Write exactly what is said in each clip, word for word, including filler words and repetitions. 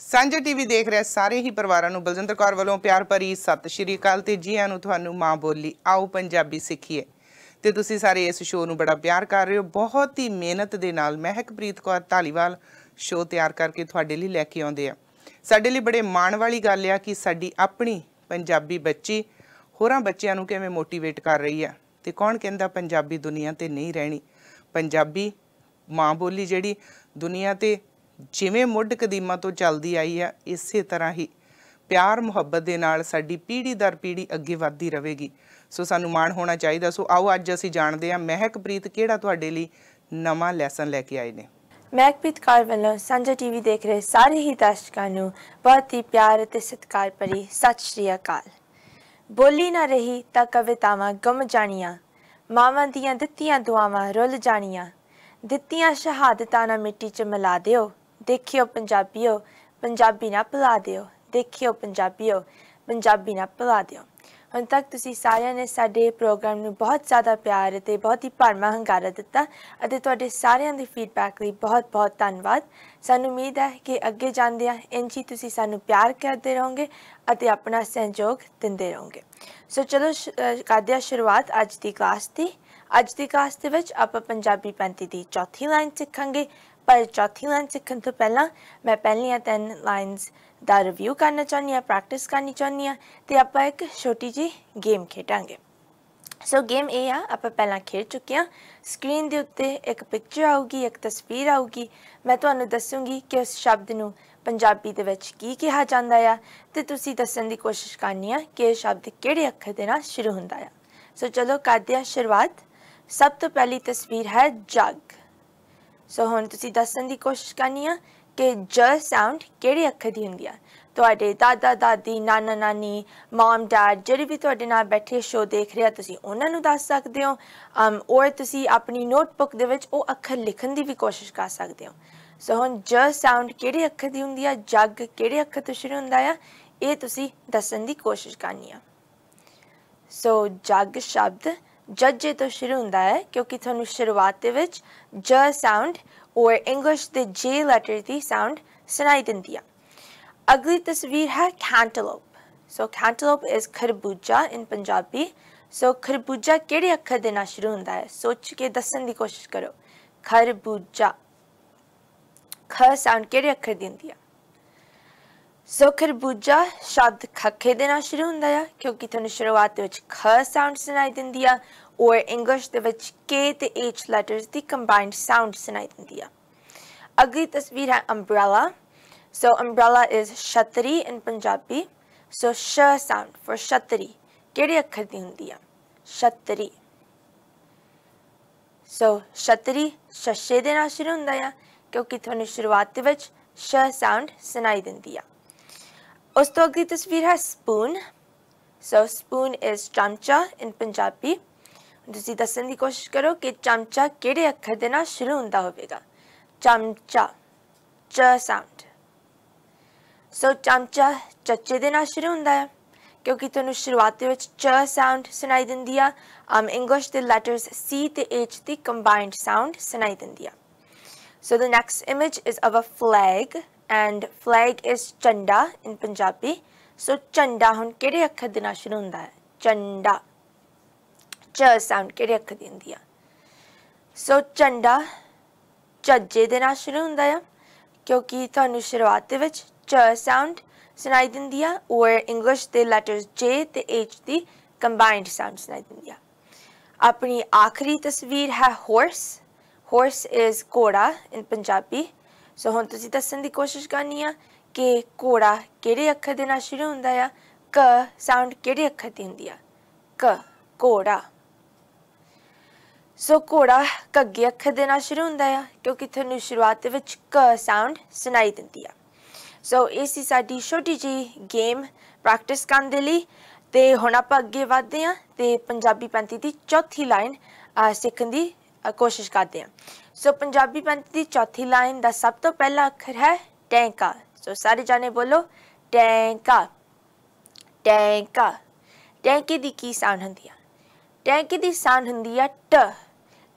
सांझा टीवी देख रहे सारे ही परिवारों को बलजिंदर कौर वालों प्यार भरी सत श्री अकाल ते जी आनू तुहानू मां बोली। आओ पंजाबी सीखिए ते तुसी सारे इस शो नू बड़ा प्यार कर रहे हो। बहुत ही मेहनत दे नाल महकप्रीत कौर धालीवाल शो तैयार करके तुहाडे लई लैके आउंदे आ। साडे लई बड़े माण वाली गल आ कि साडी अपनी पंजाबी बच्ची होरां बच्चियां नू किवें मोटीवेट कर रही है। ते कौन कहंदा पंजाबी दुनिया ते नहीं रहनी। पंजाबी माँ बोली जिहड़ी दुनिया ते जिवें मुढ़ कदीमां तो चलदी आई है, इसे तरह ही प्यार मुहब्बत दे नाल साडी पीढ़ी दर पीढ़ी अगे वधदी रहेगी। सो सानू माण होना चाहिए। सो आओ अज असीं जाणदे हां महकप्रीत किहड़ा तुहाडे लई नवां लैसन लैके आए ने। महकप्रीत कौर वालों सांझा टीवी देख रहे सारे ही दर्शकों नू बहुत ही प्यार ते सत्कार भरी सत श्री अकाल। बोली ना रही तां कवितावां गुम जाणियां, मावां दियां दित्तियां दुआवां रुल जाणियां, दित्तियां शहादतां ना मिट्टी च मिला दिओ, देखियो पंजाबियो पंजाबी ना भुला दिओ, देखियो पंजाबियो पंजाबी ना भुला दिओ। ਹੁਣ तक ਤੁਸੀਂ ਸਾਰਿਆਂ ਨੇ ਸਾਡੇ ਪ੍ਰੋਗਰਾਮ ਨੂੰ ਬਹੁਤ ਜ਼ਿਆਦਾ ਪਿਆਰ ਤੇ ਬਹੁਤ ਹੀ ਭਰਮਾ ਹੰਗਾਰਾ ਦਿੱਤਾ ਅਤੇ ਤੁਹਾਡੇ ਸਾਰਿਆਂ ਦੀ ਫੀਡਬੈਕ ਲਈ ਬਹੁਤ ਬਹੁਤ ਧੰਨਵਾਦ। ਸਾਨੂੰ ਉਮੀਦ ਹੈ ਕਿ ਅੱਗੇ ਜਾਂਦੇ ਆ ਇੰਝ ਤੁਸੀਂ ਸਾਨੂੰ ਪਿਆਰ ਕਰਦੇ ਰਹੋਗੇ ਅਤੇ ਆਪਣਾ ਸਹਿਯੋਗ ਦਿੰਦੇ ਰਹੋਗੇ। ਸੋ ਚਲੋ ਕਰਦੇ ਆ ਸ਼ੁਰੂਆਤ ਅੱਜ ਦੀ ਕਲਾਸ ਦੀ। ਅੱਜ ਦੀ ਕਲਾਸ ਦੇ ਵਿੱਚ ਆਪਾਂ ਪੰਜਾਬੀ ਪੈਂਤੀ ਦੀ ਚੌਥੀ ਲਾਈਨ ਸਿੱਖਾਂਗੇ। पर चौथी लाइन सीखने तो पहला मैं पहलियाँ तीन लाइनस का रिव्यू करना चाहनी हाँ, प्रैक्टिस करनी चाहनी हाँ। तो आप एक छोटी जी गेम खेडांगे। सो गेम ये आप पहला खेड चुके हैं। स्क्रीन के उत्ते एक पिक्चर आऊगी, एक तस्वीर आऊगी। मैं तुहानू दसूँगी कि उस शब्द नू पंजाबी दे विच की कहा जाता है तो तुसी दस्सण दी कोशिश करनी है कि शब्द किहड़े अखर दे नाल शुरू हुंदा है। सो चलो करदे आ शुरुआत। सब तो पहली तस्वीर है जग। सो हुण तुसी दस्सण दी कोशिश करनी है कि ज साउंड किहड़े अखर दी हुंदी है। तुहाडे दादा दादी नाना नानी मॉम डैड जिहड़े भी तुहाडे नाल बैठे शो देख रहे हो तुसी उन्हां नूं दस सकदे हो। अम और तुसी अपनी नोटबुक दे विच ओह अखर लिखण दी भी कोशिश कर सकदे हो। सो हुण ज साउंड किहड़े अखर दी हुंदी है, जग किहड़े अखर तो शुरू हुंदा है, ये तुसी दस्सण दी कोशिश करनी है। सो जग शब्द जजे तो शुरू होंदा है क्योंकि थोनू शुरुआत दे विच ज साउंड और इंग्लिश दे जे लैटर दी साउंड सुनाई दिंदी है। अगली तस्वीर है कैंटलोप। सो कैंटलोप इज खरबूजा इन पंजाबी। सो खरबूजा किहड़े अखर दे नाल शुरू होंदा है, सोच के दस्सण दी कोशिश करो। खरबूजा, ख साउंड किहड़े अखर दी हुंदी है। सो खरबूजा शब्द खखे दे नाल शुरू होंदा है क्योंकि थोनू शुरुआत दे विच ख साउंड सुनाई दिंदी है और इंग्लिश दे विच के ते एच लैटर्स दी कंबाइंड साउंड सुनाई दिंदी है। अगली तस्वीर है अम्ब्रेला। सो अम्ब्रेला इज छतरी इन पंजाबी। सो श साउंड फॉर छतरी किहड़े अखर दी हुंदी है, छतरी। सो छतरी शशे दे नाल शुरू होंदा है क्योंकि थोनू शुरुआत दे विच श साउंड सुनाई दिंदी है। उस तो अगली तस्वीर है स्पून। सो स्पून इज चमचा इन पंजाबी। तुसी दस्सण की कोशिश करो कि चमचा किहड़े अखर दे नाल शुरू हुंदा होवेगा। चमचा, च साउंड। सो चमचा चचे दे नाल शुरू हुंदा है क्योंकि तुहानू शुरुआत दे विच च साउंड सुनाई दिंदी आ। आम इंग्लिश दे लैटर्स सी ते एच दी कंबाइंड साउंड सुनाई दिंदी आ। So the next image is of a flag and flag is jhanda in Punjabi. सो झंडा हुण किहड़े अखर दे नाल शुरू हुंदा है, झंडा, च साउंड किहड़े अखर दी हुंदी है। सो झंडा झज्जे दे नाल शुरू हुंदा है क्योंकि तुहानू शुरुआत दे विच च साउंड सुनाई दिंदी है और इंग्लिश दे लैटर्स जे ते एच दी कंबाइंड साउंड सुनाई दिंदी है। अपनी आखिरी तस्वीर है हॉर्स। हॉर्स इज घोड़ा इन पंजाबी। सो हुण तुसी दस्सण की कोशिश करनी है कि घोड़ा किहड़े अखर दे नाल शुरू हुंदा है, क साउंड किहड़े अखर दी हुंदी है, क, घोड़ा। सो घोड़ा कग्गे अखर दे नाल शुरू हुंदा है क्योंकि तुहानू शुरुआत दे विच क साउंड सुनाई दिंदी है। सो इह सी साडी छोटी जी गेम प्रैक्टिस करन दे लई ते हुण आपां अग्गे वधदे आं ते पंजाबी पैंती दी चौथी लाइन सिखण दी कोशिश करदे आं। सो पंजाबी पैंती की चौथी लाइन का सब तो पहला अखर है टैंका। सो सारे जाने बोलो टैंका, टैंका। टैंके की की साउंड होंदी है, टैंके की साउंड होंदी है ट,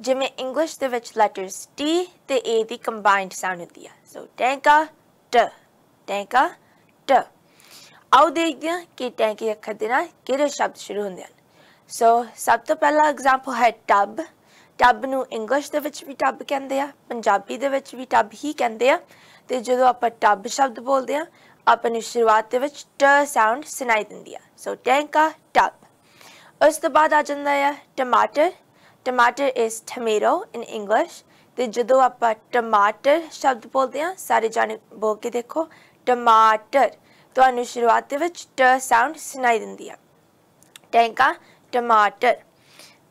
जिमें इंग्लिश दे विच लैटर्स टी ते ए दी कंबाइंड साउंड होंदी है। सो टैंका, ट, टै का ट। आओ देखते हैं कि टै के अखर दे नाल किहड़े शब्द शुरू हुंदे हन। सो सब तो पहला एग्जाम्पल है टब। टब नूं इंग्लिश दे विच वी टब कहंदे आ, पंजाबी दे विच वी टब ही कहंदे आ। ते जदों आपां टब शब्द बोलदे आ अपनी शुरुआत दे विच ट साउंड सुनाई दिंदी आ। सो टै का टब। उस तो बाद आ जांदा है टमाटर। टमाटर इज़ टमेटो इन इंग्लिश। तो जो आप टमाटर शब्द बोलते हैं सारे जाने बोल के देखो टमाटर, तो शुरुआत ट साउंड सुनाई दी है। टैंका टमाटर।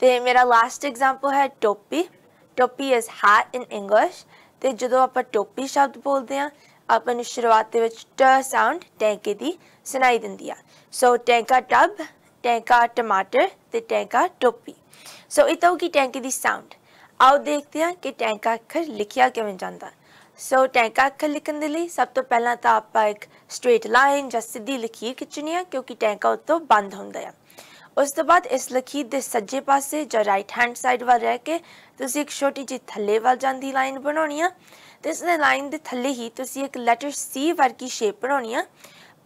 तो मेरा लास्ट एग्जाम्पल है टोपी। टोपी इज़ हैट इन इंग्लिश। तो जो आप टोपी शब्द बोलते हैं अपन शुरुआत ट साउंड टैंके की सुनाई दी है। सो टैंका टब, टैंका टमाटर, तो टैंका टोपी। सो इत होगी टैंके की साउंड। आओ देखते हैं कि टै का अखर लिखिया किवें जांदा। सो टै का अखर लिखण दे लई सब तो पहला तो आप एक स्ट्रेट लाइन जां सीधी लकीर खिंचनी है, क्योंकि टै का उत्तों बंद हुंदा है। उस तो बाद इस लकीर के सज्जे पासे जां राइट हैंड साइड वाल रह के तुसीं एक छोटी जी थल्ले वाल जांदी लाइन बनाउणी है। तो इस लाइन के थल्ले ही तुसीं एक लैटर सी वर्गी शेप बनाउणी है,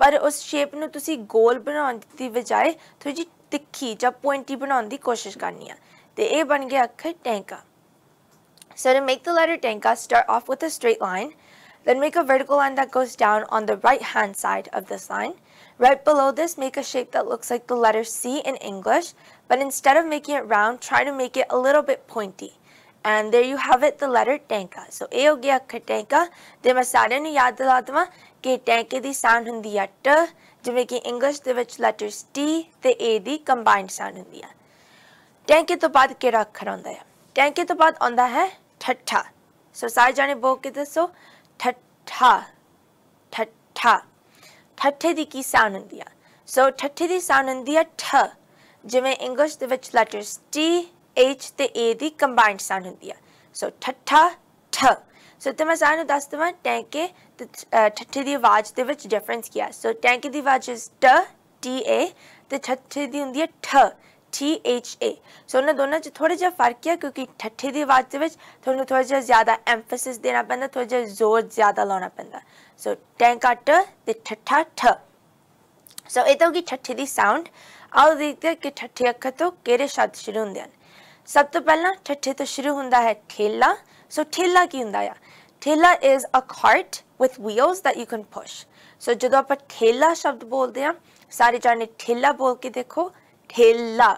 पर उस शेप नूं तुसीं गोल बनाउण दी बजाय थोड़ी जी तिक्खी जां पॉइंटी बनाउण दी कोशिश करनी है। तो यह बन गया अखर टै का। So to make the letter Tanka, start off with a straight line, then make a vertical line that goes down on the right hand side of this line. Right below this, make a shape that looks like the letter C in English, but instead of making it round, try to make it a little bit pointy. And there you have it, the letter Tanka. So eh ho gaya akhar Tanka. Te main saaryan nu yaad dila dewaं ki Tanke di sound hundi a T, jiਵੇਂ ki English de vich letters T te A di combined sound hundi a। Tanke to baad kehda akhar aunda hai? Tanke to baad aunda hai ठट्ठा। सो सारे जाने बोल के दसो ठट्ठा। ठट्ठा ठट्ठे की की साउंड हुंदी आ? सो ठट्ठे की साउंड हुंदी आ ठ, जिवें इंग्लिश दे विच लैटर्स टी एच ते ए दी कंबाइंड साउंड हुंदी आ। सो ठट्ठा ठ। सो ते मैं सारे दस देवां टैंके ते ठट्ठे की आवाज़ दे विच डिफरेंस किया। सो टैंके की आवाज़ इज़ ट टी ए, ते ठट्ठे की हुंदी आ ठ टी एच ए। सो उन्होंने दोनों च थोड़ा जहा फर्क है, क्योंकि ठट्ठे की आवाज़ के थोड़ा थोड़ा जहा ज़्यादा एम्फेसिस देना पैंदा, थोड़ा जहा जोर ज़्यादा लाना पैंदा। सो टैंका ट ते ठट्ठा ठ। सो ये तो होगी ठट्ठे की साउंड। आओ देखते हैं कि ठट्ठे अखर तो किहड़े शब्द शुरू हुंदे हन। सब तो पहला ठट्ठे तो शुरू हुंदा है ठेला। सो ठेला की हुंदा आ? ठेला is a cart with wheels that you can push. So जदों आपां ठेला शब्द बोलते हैं सारे जाने ठेला बोल के देखो ठेला,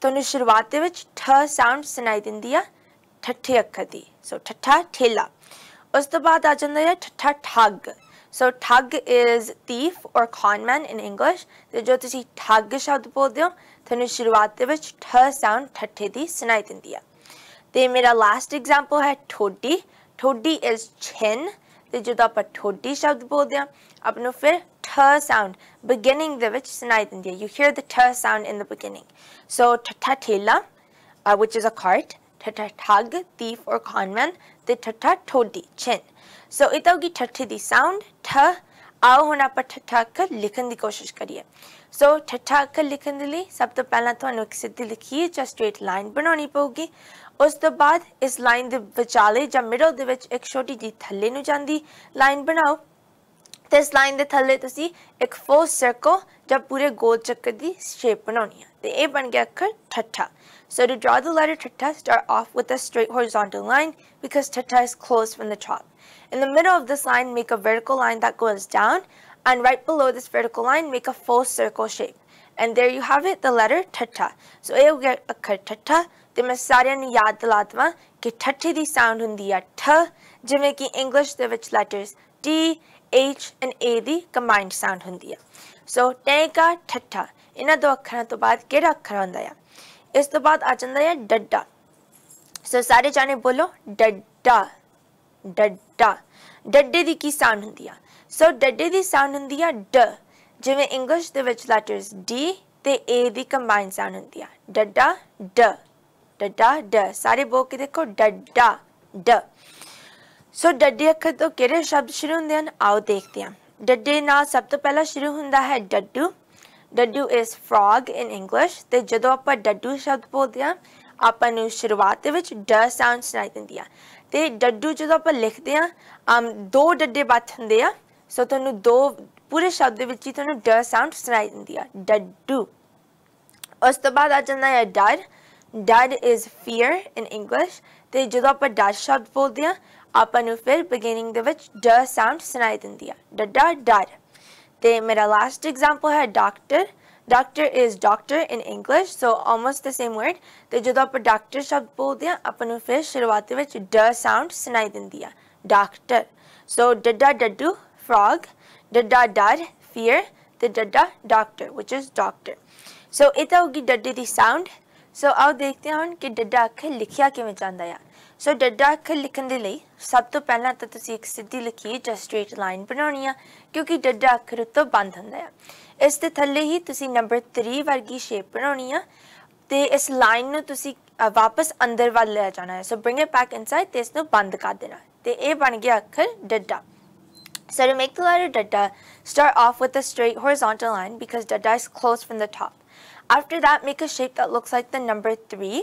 तो शुरुआत ठ साउंड सुनाई दिंदी है ठट्ठे अखर की। सो ठट्ठा ठेला। उस तो बाद आ जाता है ठट्ठा ठग। सो ठग इज़ थीफ और कॉनमैन इन इंग्लिश। तो जो तुम ठग शब्द बोलते हो तो शुरुआत ठ साउंड ठट्ठे की सुनाई दिंदी है। तो मेरा लास्ट एग्जाम्पल है ठोडी। ठोडी इज़ छिन। तो जो आप ठोडी शब्द बोलते हैं अपनों फिर ठ साउंड बिगिनिंग दे विच सुनाई दिंदी है। यू हियर द ठ sound in the beginning. So ठट्ठा ठेला विच इज़ अ कार्ट, ठट्ठा ठग थीफ और कॉनमैन, ते ठट्ठा ठोडी छिन। सो इत होगी ठट्ठे की साउंड ठ। आओ हुण आपां ठट्ठा अखर लिखण की कोशिश करिए। सो ठट्ठा अखर लिखण दे लई सब तो पहला तुहानूं इक सीधी लकीर जां स्ट्रेट लाइन बनाउणी पऊगी। उस तो बाद इस लाइन के विचाले जां मिडल दे विच इक छोटी जी थल्ले नूं जांदी लाइन बनाओ। तो इस लाइन के थल्ले तुसीं एक फुल सर्कल जां पूरे गोल चक्कर की शेप बनाउणी है। तो यह बन गया अखर ठट्ठा। So to draw the letter ठट्ठा, start off with a straight horizontal line because ठट्ठा is close from the top. In the middle of this line, make a vertical line that goes down, and right below this vertical line, make a full circle shape. And there you have it, the letter T T T A. So eh ho gaya akhar T T T A. Te main saaryan nu yaad dila dewaं ki T T T A di sound hundi a T, jiਵੇਂ ki English de vich letters T, H and A di combined sound hundi a. So T T T A T T T A. Inna do akharan to baad kehda akhar hunda a? Is to baad aa janda a dadda. So sare jane bolo dadda। डड्डा। डड्डे की की sound हुंदी आ? सो डड्डे की sound हुंदी आ ड, जिवें इंग्लिश दे विच लैटर्स डी ते ए दी कंबाइंड साउंड हुंदी आ। डड्डा ड, डड्डा ड। सारे बोल के देखो डड्डा ड। सो डड्डे अखर तो किहड़े शब्द शुरू हुंदे हन? आओ देखते हैं। डड्डे नाल सब तो पहला शुरू हुंदा है डड्डू। डड्डू इज़ फ्रॉग इन इंग्लिश। तो जदों आपां डड्डू शब्द बोलते हैं आपां नूं शुरुआत विच ड साउंड सुनाई दिंदी आ। तो डड्डू जो आप लिखते हैं दो डड्डे बच होंगे आ। सो तुहानू दो पूरे शब्द विच ही तुहानू ड साउंड सुनाई दिंदी आ, डड्डू। उस तो बाद आ जांदा है डर। डर इज़ फीयर इन इंग्लिश। तो जो आप डर शब्द बोलते हैं आपू फिर बिगिनिंग दे विच ड साउंड सुनाई दिंदी आ, डड्डा डर। तो मेरा लास्ट एग्जाम्पल है doctor. Doctor is doctor in English, so almost the same word. तो जो आप डॉक्टर शब्द बोलते हैं आपू फिर शुरुआत विच ड साउंड सुनाई दिंदी आ, डॉक्टर। सो डड्डा डड्डू फ्रॉग, डड्डा डर फीयर, तो डड्डा डॉक्टर विच इज़ डॉक्टर। सो ये तो होगी डड्डे की साउंड। सो आओ देखते हैं हम कि डड्डा अखर लिखिया किवें जांदा है। सो डड्डा अखर लिखण दे लई सब तो पहला तो तुसीं एक सीधी लिखी जां स्ट्रेट लाइन बनाउणी आ, क्योंकि डड्डा अखर उत्तों बंद हुंदा है। इस दे थल्ले ही तुसीं नंबर तीन वर्गी शेप बनाउणी आ, ते इस लाइन नूं तुसीं वापस अंदर वल लै जाना है। So bring it back inside ते इसनूं बंद कर देना। ते इह बन गया अखर Dhadda. So to make the letter dadda, start off with a straight horizontal line because dadda is closed from the top. After that, make a shape that looks like the number three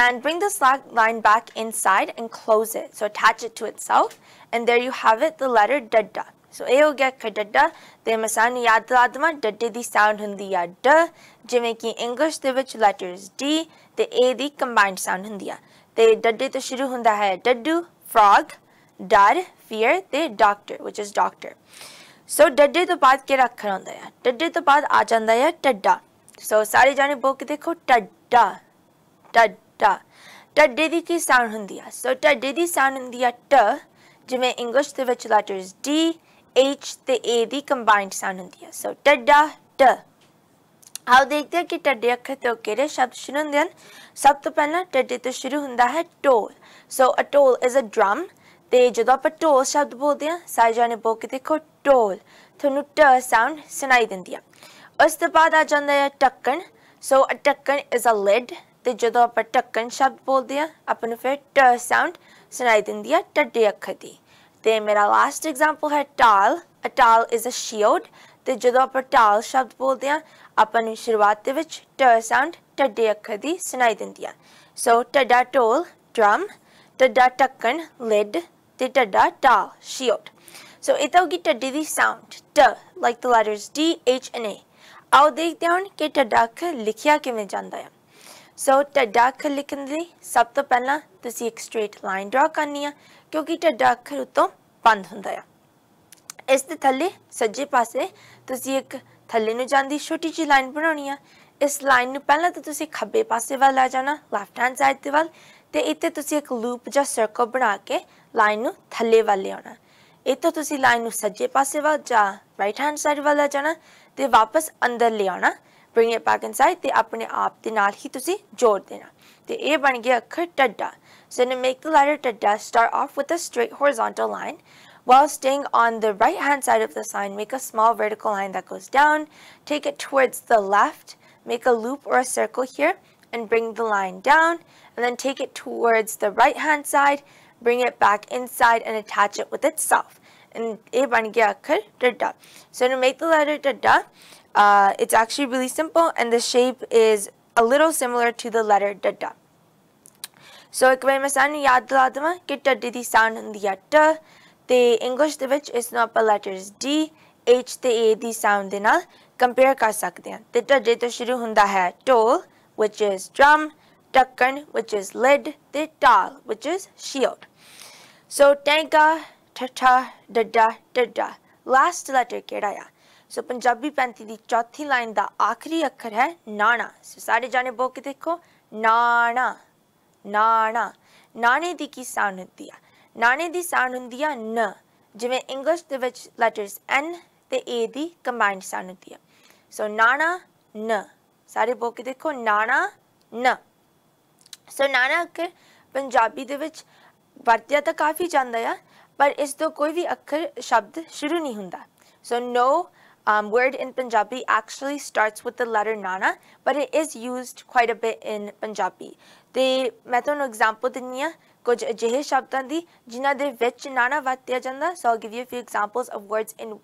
and bring the slack line back inside and close it. So attach it to itself and there you have it, the letter dadda. So eh ho gaya ka dadda, te masan yaad diladawa dadde di sound hundi a d, jiਵੇਂ ਕਿ English ਦੇ ਵਿੱਚ letters D ਤੇ A the combined sound ਹੁੰਦੀ ਆ। ਤੇ dadde ਤੋਂ ਸ਼ੁਰੂ ਹੁੰਦਾ ਹੈ daddu, frog, डर फीयर ते डॉक्टर विच इज़ डॉक्टर। सो डड्डे तो बाद के अखर आता है, डड्डे तो बाद आ जाता है टड्डा। सो सारे जाने बोल के देखो टड्डा टड्डा। टड्डे की की साउंड होंगी है? सो टड्डे की साउंड होंगी है ट, जिमें इंग्लिश के विच लैटर्स डी एच ते ए की कंबाइंड साउंड होंगी है। सो टड्डा ट। आओ देखते हैं कि टड्डे अखर तो किहड़े शब्द शुरू होंदे हन। सब तो पहला टड्डे तो शुरू होंदा है ढोल। सो अ ढोल इज़ अ ड्रम। तो जो आप ढोल शब्द बोलते हैं सारे जाने बोल के देखो ढोल, थोनू ट साउंड सुनाई दिंदी है। उस तो बाद आ जाता है ढक्कन। सो अ ढक्कन इज़ अ लिड। तो जो आप ढक्कन शब्द बोलते हैं आपू फिर ट साउंड सुनाई दिंदी है, टड्डे अखर की। तो मेरा लास्ट एग्जाम्पल है टाल। अ टाल इज़ अ शील्ड। तो जो आप टाल शब्द बोलते हैं आपू शुरुआत विच ट साउंड टड्डे अखर की सुनाई दिंदी है। सो टड्डा ढोल ड्रम, टड्डा ढक्कन लिड, ते टड्डा टाल शील्ड। सो ये तो होगी टड्डे की साउंड ट, like the letters D H and A. आओ देखते हैं कि टड्डा अखर लिखिया किवें जांदा है। सो टड्डा अखर लिखण लई सब तो पहला तुसीं एक स्ट्रेट लाइन ड्रा करनी है, क्योंकि टड्डा अखर उत्तों बंद हुंदा है। इस दे थल्ले सज्जे पासे तुसीं एक थल्ले नूं जांदी छोटी जी लाइन बनाउणी है। इस लाइन नूं पहला तो तुसीं खब्बे पासे वल आ जाना, लैफ्ट हैंड साइड दे वल। तो इत्थे तुसीं एक लूप जां सर्कल बना के लाइन नूं थल्ले वल ले आना। इत्थों तुसीं लाइन नूं सज्जे पासे वल जां राइट हैंड साइड वल आ जाना ते वापस अंदर ले आना, ब्रिंग इट बैक इनसाइड ते अपने आप दे नाल ही तुसीं जोड़ देना। तो यह बन गया अखर टड्डा। So to make the letter टड्डा, start off with a straight horizontal line. While staying on the right hand side of the sign, make a small vertical line that goes down, take it towards the left, make a loop or a circle here and bring the line down and then take it towards the right hand side, bring it back inside and attach it with itself. And eh ban gaya akhar dadda. So to make the letter dadda, uh, it's actually really simple and the shape is a little similar to the letter dadda. So ek wair main sanu yaad dila dewa ki dadde di sound hundi hai t, te English de vich is nu apan letters D H te A di sound de naal compare kar sakde hain. Te dadde to shuru hunda hai tol which is drum, ढक्कन which is lid ते टाल which is shield. So टैंका ठट्ठा Dhadda Dhadda last letter केड़ा आ? सो पंजाबी पैंती की चौथी line का आखिरी अखर है नाणा। सो सारे जाने बोल के देखो नाणा नाणा। नाणे की की साउंड होंगी है? नाणे की साउंड होंगी है न, जिमें इंग्लिश के विच लैटर्स एन ते ए की कंबाइंड साउंड होंगी है। सो नाणा न, सारे बोल के देखो नाणा न। सो नाणा अखर पंजाबी दे विच वरतिया तो काफ़ी जाता है, पर इस तो कोई भी अखर शब्द शुरू नहीं होंदा। So no word in Punjabi actually starts with the letter nana, but it is used quite a bit in Punjabi. तो मैं तुहानू एग्जाम्पल दिन्नी आ कुछ अजिहे शब्दों की जिन्हां दे विच नाणा वरतिया जांदा। So I give you few examples of words in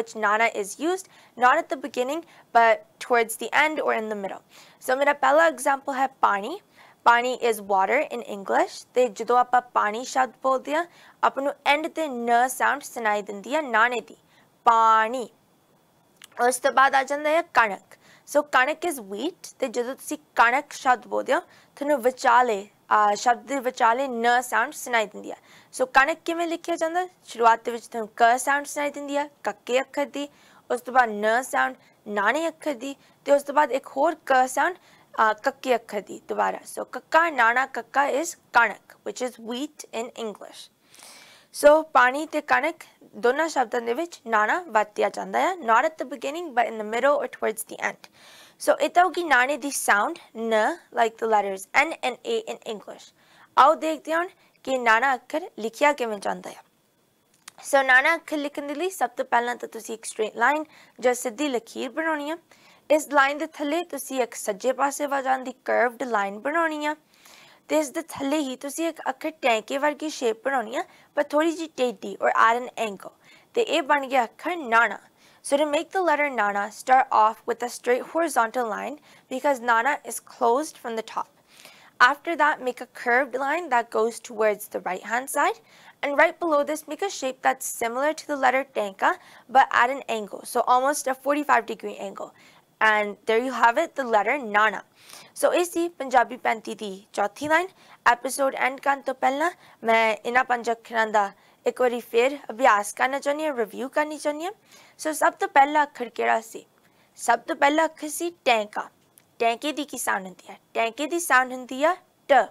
which nana is used, not at the beginning but towards the end or in the middle. सो मेरा पहला एग्जाम्पल है पानी। पानी इज़ वाटर इन इंग्लिश। तो जो आप पानी शब्द बोलते हैं आपू एंड ते न साउंड सुनाई दिंदी है नाणे की, पानी। उस तो बाद आ जाता है कणक। सो कणक इज वीट। तो जो तुम कणक शब्द बोलते हो थोड़ा विचाले शब्द विचाले न साउंड सुनाई दी है। सो कणक किवें लिखिया जाता है? शुरुआत में क साउंड सुनाई दी है कक्के अखर की, उस तो बाद न साउंड नाने अखर की, तो उस तो बाद एक होर क साउंड कक्के अखर की दोबारा। सो कक्का नाना कक्का इज कणक विच is wheat in English. So पानी ते कणक दोनों शब्दों के विच नाना वरतिया जाता है, not at the beginning but in the middle और टुवर्ड्स द एंड। सो इतना होगी नाने दी साउंड न, like the letters N and A in English. आओ देखते हैं कि नाना अखर लिखिया किवें जाता है। सो नाना अखर लिखने के लिए सब तो पहला तो तुसी एक स्ट्रेट लाइन जो सीधी लकीर बनानी है। इस लाइन के थले तुसी एक सज्जे पासे वजान दी कर्वड लाइन बनानी है। तो इस दे थले ही तुसी एक अखर टैंके वर्गी शेप बनानी है पर थोड़ी जी टेढ़ी और एट एन एंगल। तो यह बन गया अखर नाना। So to make the letter Nana start off with a straight horizontal line because Nana is closed from the top. After that, make a curved line that goes towards the right hand side, and right below this make a shape that's similar to the letter tanka but at an angle, so almost a forty-five degree angle. And there you have it, the letter nana. So इसी पंजाबी पैंती दी चौथी line. Episode and करने तो पहला मैं इन्हां पंज अखरां दा एक बारी फिर अभ्यास करना चाहनी है, रिव्यू करनी चाहनी है। सो सब तो पहला अखर केड़ा सी? सब तो पहला अखर सी टैंका। टैंके की की साउंड होंगी है? टैंके की साउंड होंगी है ट,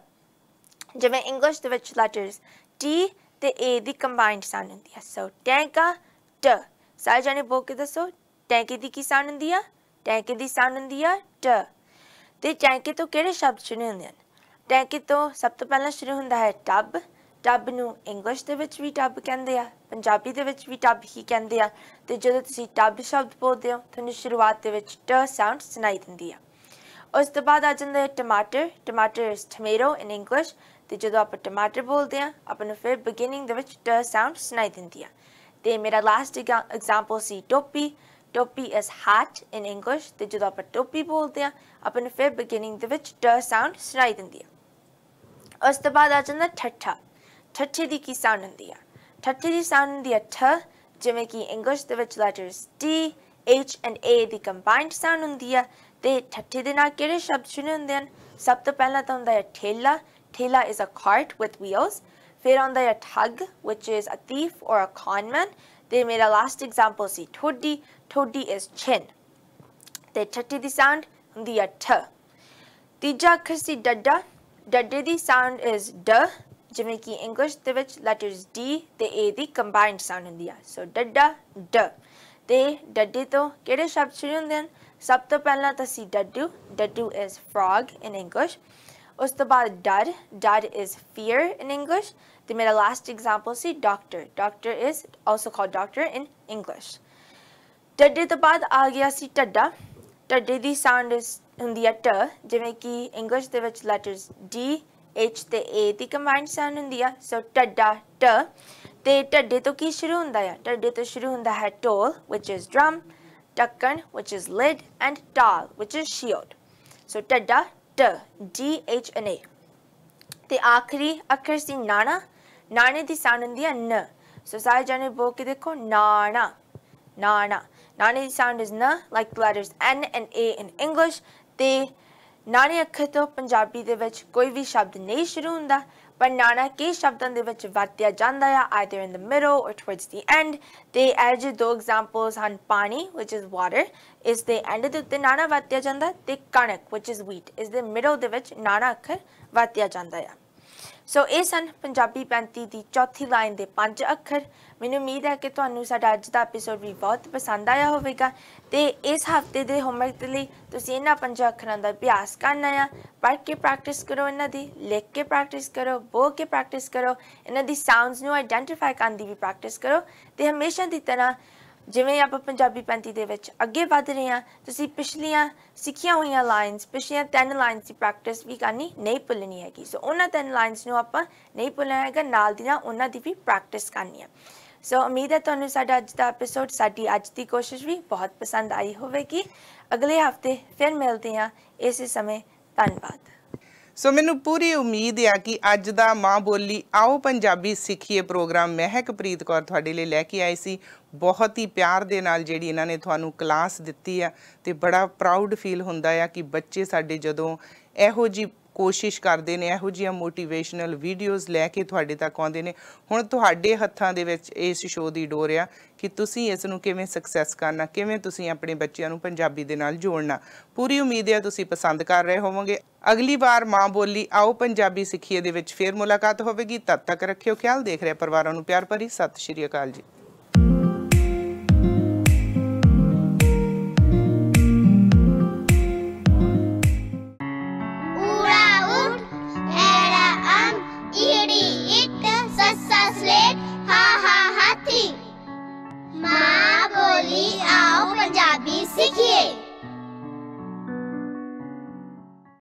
जिवें इंग्लिश दे विच लैटर्स टी ते ए दी कंबाइंड साउंड होंगी है। सो टैंका ट। सारे जाने बोल के दसो टैंके की की साउंड होंगी है? टैंके की साउंड होंगी है ट। तो टैंके तो किहड़े शब्द शुरू होंदे हन? टैंके तो सब तो पहला शुरू होंदा है टब। टब नूं इंग्लिश दे विच वी टब कहिंदे आ, पंजाबी दे विच वी टब ही कहिंदे आ। ते जदों तुसीं टब शब्द बोलदे हो तुहानूं शुरुआत दे विच ट साउंड सुनाई दिंदी आ। उस तो बाद आ जाता है टमाटर। टमाटर इज टमेटो इन इंग्लिश। तो जो आप टमाटर बोलते हैं अपन फिर बिगिनिंग ट साउंड सुनाई दी है। तो मेरा लास्ट एग्जाम्पल सी टोपी। टोपी इज हैट इन इंग्लिश। तो जो आप टोपी बोलते हैं अपन फिर बिगिनिंग ट साउंड सुनाई दी है। उस तो बाद आ जाता ठट्ठा। ठट्ठे की की साउंड होंगी है? ठट्ठे की साउंड होंगी है ठ, जिमें कि इंग्लिश के letters T H and A की कंबाइंड साउंड होंगी है। तो ठट्ठे के नाल किहड़े शब्द शुरू होंदे हन? सब तो पहला तो होंदा है ठेला। ठेला is a cart with wheels. फिर आंदा है ठग विच इज अ थीफ और अ कॉनमैन। तो मेरा लास्ट एग्जाम्पल सी ठोडी। ठोडी इज छिन। तो ठट्ठे की साउंड होंदी है ठ। तीजा अखर सी डड्डा। डड्डे की साउंड इज ड, जिमें कि इंग्लिश दे विच लैटर्स डी ते ए की कंबाइंड साउंड होंदी है। सो डड्डा ड। तो डड्डे तो किहड़े शब्द शुरू होंदे हन? सब तो पहला तो सी डड्डू। डड्डू इज फ्रॉग इन इंग्लिश। उस तो बाद डर। डर इज फीयर इन इंग्लिश। तो मेरा लास्ट एग्जाम्पल सी doctor. Doctor is also called doctor in English. डड्डे तो बाद आ गया सी ढड्डा। ढड्डे की साउंड होंदी है ट, जिमें कि इंग्लिश के लैटर्स डी एच ते ए की कंबाइंड साउंड होंदी है। सो ढड्डा ट। तो ढड्डे तो की शुरू होंदा है? ढड्डे तो शुरू होंदा है टोल विच इज ड्रम, टक्कन which is lid and टाल which is shield. So टड्डा ट D H N A। ते आखिरी अखर सी नाना। नाने दी साउंड होंदी है न। सो सारे जाने बोल के देखो नाना। नाना नाने दी साउंड इज न, like the letters N and A in English। ते नाने अखर तो पंजाबी दे विच कोई भी शब्द नहीं शुरू होंदा पर नाना कई शब्दों के विच वरतिया जाता है, आइदर इन द मिडल और टुवर्ड्स द एंड। तो यह जो दो एग्जाम्पल्स हैं, पानी विच इज़ वाटर इस दे एंड के उत्ते नाना वरतिया जाता, तो कणक विच इज़ वीट इस दे मिडल के विच नाना अखर वरतिया जाता है। सो ये सन पंजाबी पैंती की चौथी लाइन के पांच अखर। मैनूं उम्मीद है कि तुहानूं साडा अज दा एपीसोड भी बहुत पसंद आया होवेगा। तो इस हफ्ते के होमवर्क के लिए तुसीं इन्हां पंज अखरां दा अभ्यास करना है। पढ़ के प्रैक्टिस करो, इन्हां दी लिख के प्रैक्टिस करो, बोल के प्रैक्टिस करो, इन्हां दी साउंड्स नूं आइडेंटिफाई करन दी भी प्रैक्टिस करो। तो हमेशा की तरह जिवें आप पंजाबी पैंती दे विच अगे वध रहे हैं, तुसीं पिछलियां सीखिया हुई लाइनस, पिछलियां तीन लाइनस की प्रैक्टिस भी करनी नहीं भुलनी हैगी। सो उन्हां तीन लाइनस नूं आपां नहीं भुलना हैगा, नाल दी नाल उन्हां दी भी प्रैक्टिस करनी है। सो उम्मीद है तुहानूं साडा अज दा एपीसोड, साडी अज दी कोशिश भी बहुत पसंद आई होवेगी। अगले हफ्ते फिर मिलदे हां इस समय। धन्नवाद। सो मैनू पूरी उम्मीद आ कि अज दा माँ बोली आओ पंजाबी सीखिए प्रोग्राम महकप्रीत कौर तुहाडे लई लैके आई सी। बहुत ही प्यार दे नाल जिहड़ी इन्हां ने तुहानू क्लास दित्ती आ ते बड़ा प्राउड फील हुंदा आ कि बच्चे साडे जदों इहो जी कोशिश करते हैं, इहो जिहियां मोटिवेशनल वीडियोज़ लैके तुहाडे तक आउंदे ने। हुण तुहाडे हत्थां दे विच इस शो दी डोर आ कि तुसीं इस नूं किवें सक्सैस करना, किवें तुसीं अपने बच्चियां नूं पंजाबी दे नाल जोड़ना। पूरी उम्मीद है तुसीं पसंद कर रहे होवोगे। अगली बार माँ बोली आओ पंजाबी सीखिए दे विच फिर मुलाकात होवेगी। तद तक रखियो ख्याल। देख रहे परिवारां नूं प्यार भरी सत श्री अकाल जी।